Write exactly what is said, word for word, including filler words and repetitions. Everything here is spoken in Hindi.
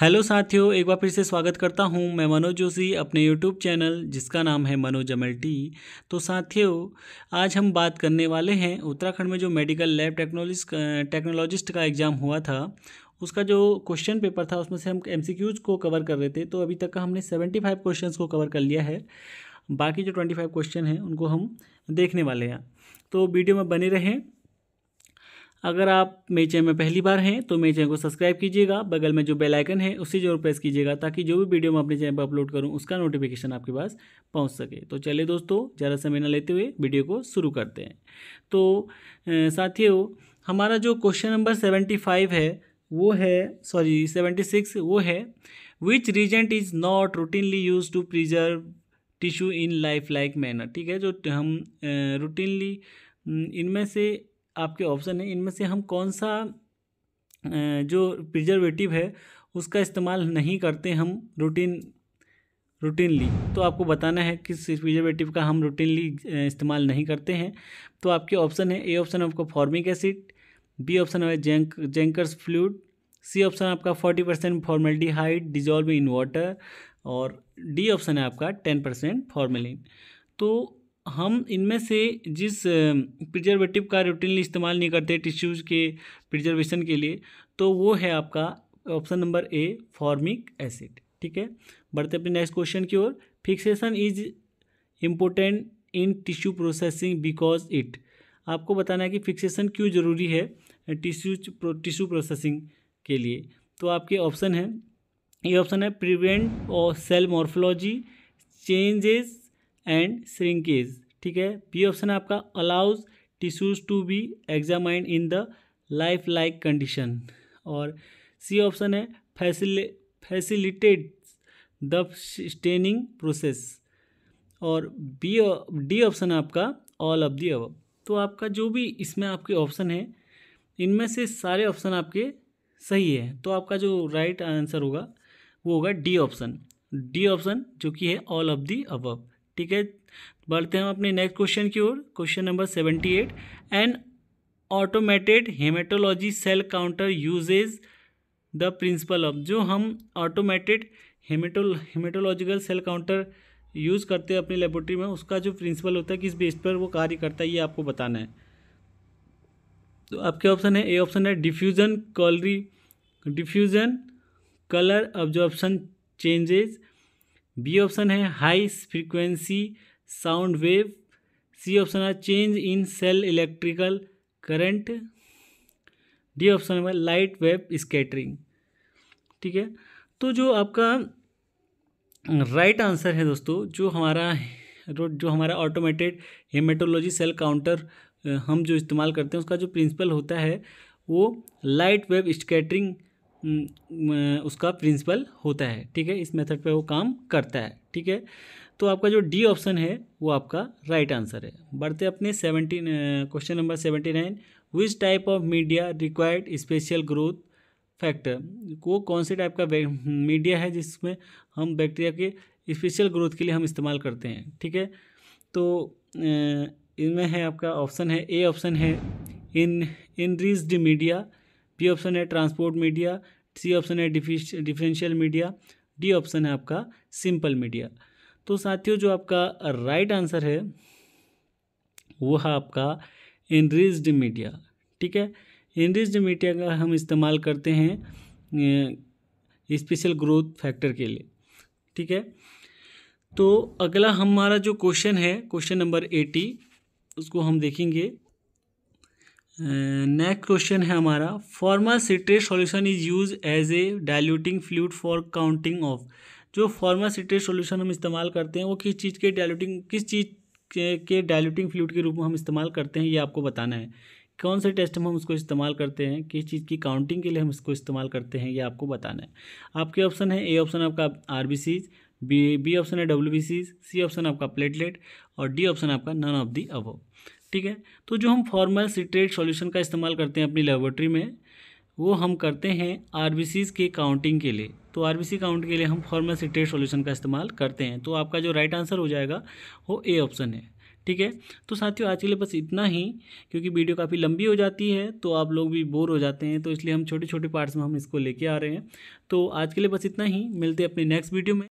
हेलो साथियों, एक बार फिर से स्वागत करता हूं मैं मनोज जोशी अपने यूट्यूब चैनल जिसका नाम है मनोज टी। तो साथियों, आज हम बात करने वाले हैं उत्तराखंड में जो मेडिकल लैब टेक्नोलॉजिस्ट टेक्नोलॉजिस्ट का एग्ज़ाम हुआ था, उसका जो क्वेश्चन पेपर था उसमें से हम एमसीक्यूज को कवर कर रहे थे। तो अभी तक का हमने सेवेंटी फाइव क्वेश्चन को कवर कर लिया है, बाकी जो ट्वेंटी फाइव क्वेश्चन हैं उनको हम देखने वाले हैं। तो वीडियो में बने रहें। अगर आप मेरे चैनल में पहली बार हैं तो मेरे चैनल को सब्सक्राइब कीजिएगा, बगल में जो बेल आइकन है उसे जरूर प्रेस कीजिएगा ताकि जो भी वीडियो मैं अपने चैनल पर अपलोड करूं उसका नोटिफिकेशन आपके पास पहुंच सके। तो चलिए दोस्तों, ज़्यादा समय न लेते हुए वीडियो को शुरू करते हैं। तो साथियों, हमारा जो क्वेश्चन नंबर सेवेंटी फाइव है वो है सॉरी सेवेंटी सिक्स वो है which reagent is not routinely use to preserve tissue in life like manner. ठीक है, जो हम रूटीनली इनमें से आपके ऑप्शन है, इनमें से हम कौन सा जो प्रिजर्वेटिव है उसका इस्तेमाल नहीं करते हम रूटीन रूटीनली। तो आपको बताना है किस प्रिजर्वेटिव का हम रूटीनली इस्तेमाल नहीं करते हैं। तो आपके ऑप्शन है, ए ऑप्शन आपका फॉर्मिक एसिड, बी ऑप्शन है Zenk Zenker's fluid, C option आपका forty percent formaldehyde dissolve in water, और डी ऑप्शन है आपका टेन परसेंट फॉर्मेलिन। तो हम इनमें से जिस प्रिजर्वेटिव का रूटीनली इस्तेमाल नहीं करते टिश्यूज़ के प्रिजर्वेशन के लिए, तो वो है आपका option number A formic acid. ठीक है, बढ़ते अपने नेक्स्ट क्वेश्चन की ओर। Fixation is important in tissue processing because it. आपको बताना है कि फिक्सेशन क्यों ज़रूरी है टिश्यू टिश्यू प्रोसेसिंग के लिए। तो आपके ऑप्शन है, ये ऑप्शन है प्रिवेंट और cell morphology changes and shrinkage. ठीक है, बी ऑप्शन है आपका allows tissues to be examined in the life like condition, और सी ऑप्शन है फैसिले फैसिलिटेट द स्टेनिंग प्रोसेस, और बी डी ऑप्शन है आपका ऑल ऑफ द अबव। तो आपका जो भी इसमें आपके ऑप्शन है इनमें से सारे ऑप्शन आपके सही है। तो आपका जो राइट right आंसर होगा वो होगा डी ऑप्शन डी ऑप्शन जो कि है ऑल ऑफ द अबव। ठीक है, बढ़ते हैं हम अपने नेक्स्ट क्वेश्चन की ओर। Question number seventy eight an automated haematology cell counter uses the principle of. जो हम ऑटोमेटेड हेमेटोल हेमेटोलॉजिकल सेल काउंटर यूज़ करते हैं अपनी लेबोरेटरी में, उसका जो प्रिंसिपल होता है किस बेस पर वो कार्य करता है, ये आपको बताना है। तो आपके ऑप्शन है, ए ऑप्शन है डिफ्यूजन कॉलरी diffusion colour absorption changes, B option है high frequency sound wave, C option है change in cell electrical current, D option है लाइट वेव स्कैटरिंग। ठीक है, तो जो आपका राइट आंसर है दोस्तों, जो हमारा जो हमारा ऑटोमेटेड हेमेटोलॉजी सेल काउंटर हम जो इस्तेमाल करते हैं उसका जो प्रिंसिपल होता है वो लाइट वेव स्कैटरिंग उसका प्रिंसिपल होता है। ठीक है, इस मेथड पे वो काम करता है। ठीक है, तो आपका जो डी ऑप्शन है वो आपका राइट आंसर है। बढ़ते अपने seventeen question number seventy nine which type of media required special growth factor. वो कौन से टाइप का मीडिया है जिसमें हम बैक्टीरिया के स्पेशल ग्रोथ के लिए हम इस्तेमाल करते हैं। ठीक है, तो इनमें है आपका ऑप्शन है, ए ऑप्शन है in enriched media, B option है ट्रांसपोर्ट मीडिया, सी ऑप्शन है डिफरेंशियल मीडिया, डी ऑप्शन है आपका सिंपल मीडिया। तो साथियों, जो आपका राइट आंसर है वो है आपका एनरिच्ड मीडिया। ठीक है, एनरिच्ड मीडिया का हम इस्तेमाल करते हैं स्पेशल ग्रोथ फैक्टर के लिए। ठीक है, तो अगला हमारा जो क्वेश्चन है क्वेश्चन नंबर एटी उसको हम देखेंगे। नेक्स्ट क्वेश्चन है हमारा formal citrate solution is use as a diluting fluid for counting of. जो फॉर्मल सिट्रेट सॉल्यूशन हम इस्तेमाल करते हैं वो किस चीज़ के डाइल्यूटिंग किस चीज़ के, के डाइल्यूटिंग फ्लूइड के रूप में हम इस्तेमाल करते हैं, ये आपको बताना है। कौन से टेस्ट में हम उसको इस्तेमाल करते हैं, किस चीज़ की काउंटिंग के लिए हम इसको इस्तेमाल करते हैं, ये आपको बताना है। आपके ऑप्शन है, ए ऑप्शन आपका R B Cs, B B option है W B Cs, C option आपका प्लेटलेट, और डी ऑप्शन आपका नन ऑफ दी अबव। ठीक है, तो जो हम फॉर्मल सिट्रेट सॉल्यूशन का इस्तेमाल करते हैं अपनी लेबोरेटरी में वो हम करते हैं आरबीसीज के काउंटिंग के लिए। तो आरबीसी काउंट के लिए हम फॉर्मल सिट्रेट सॉल्यूशन का इस्तेमाल करते हैं। तो आपका जो राइट आंसर हो जाएगा वो ए ऑप्शन है। ठीक है। तो साथियों आज के लिए बस इतना ही, क्योंकि वीडियो काफ़ी लंबी हो जाती है तो आप लोग भी बोर हो जाते हैं, तो इसलिए हम छोटे छोटे पार्ट्स में हम इसको लेके आ रहे हैं। तो आज के लिए बस इतना ही, मिलते हैं अपने नेक्स्ट वीडियो में।